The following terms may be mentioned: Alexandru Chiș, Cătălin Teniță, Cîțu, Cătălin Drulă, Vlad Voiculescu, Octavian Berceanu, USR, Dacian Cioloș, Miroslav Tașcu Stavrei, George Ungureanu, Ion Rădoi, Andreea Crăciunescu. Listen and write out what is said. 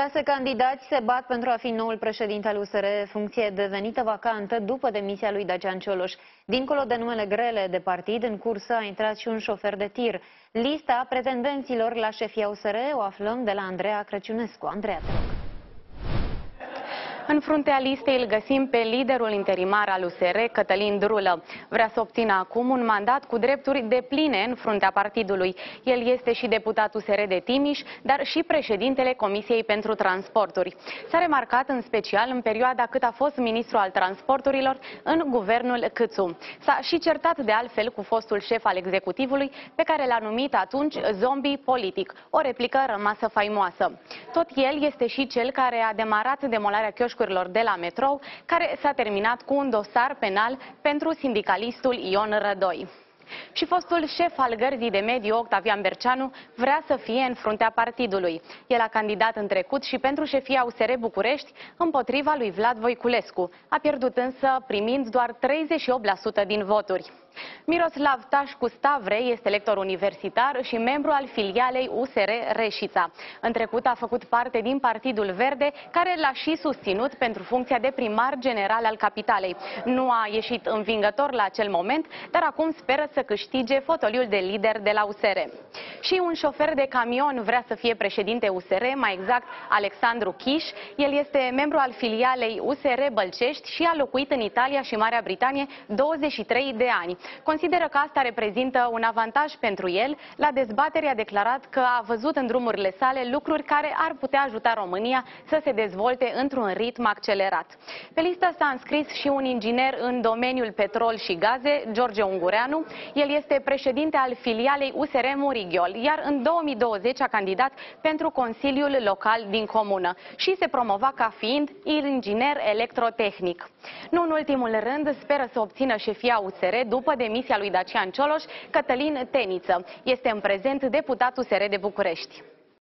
6 candidați se bat pentru a fi noul președinte al USR, funcție devenită vacantă după demisia lui Dacian Cioloș. Dincolo de numele grele de partid, în cursă a intrat și un șofer de tir. Lista pretendenților la șefia USR o aflăm de la Andreea Crăciunescu. Andreea, te rog. În fruntea listei îl găsim pe liderul interimar al USR, Cătălin Drulă. Vrea să obțină acum un mandat cu drepturi depline în fruntea partidului. El este și deputat USR de Timiș, dar și președintele Comisiei pentru Transporturi. S-a remarcat în special în perioada cât a fost ministru al transporturilor în guvernul Cîțu. S-a și certat de altfel cu fostul șef al executivului, pe care l-a numit atunci zombie politic, o replică rămasă faimoasă. Tot el este și cel care a demarat demolarea chioșcurilor de la metrou, care s-a terminat cu un dosar penal pentru sindicalistul Ion Rădoi. Și fostul șef al gărzii de mediu, Octavian Berceanu, vrea să fie în fruntea partidului. El a candidat în trecut și pentru șefia USR București împotriva lui Vlad Voiculescu. A pierdut însă primind doar 38% din voturi. Miroslav Tașcu Stavrei este lector universitar și membru al filialei USR Reșița. În trecut a făcut parte din Partidul Verde, care l-a și susținut pentru funcția de primar general al capitalei. Nu a ieșit învingător la acel moment, dar acum speră să câștige fotoliul de lider de la USR. Și un șofer de camion vrea să fie președinte USR, mai exact Alexandru Chiș. El este membru al filialei USR Bălcești și a locuit în Italia și Marea Britanie 23 de ani. Consideră că asta reprezintă un avantaj pentru el. La dezbatere a declarat că a văzut în drumurile sale lucruri care ar putea ajuta România să se dezvolte într-un ritm accelerat. Pe listă s-a înscris și un inginer în domeniul petrol și gaze, George Ungureanu. El este președinte al filialei USR Murighiol, iar în 2020 a candidat pentru Consiliul Local din Comună și se promova ca fiind inginer electrotehnic. Nu în ultimul rând, speră să obțină șefia USR după demisia lui Dacian Cioloș, Cătălin Teniță. Este în prezent deputat USR de București.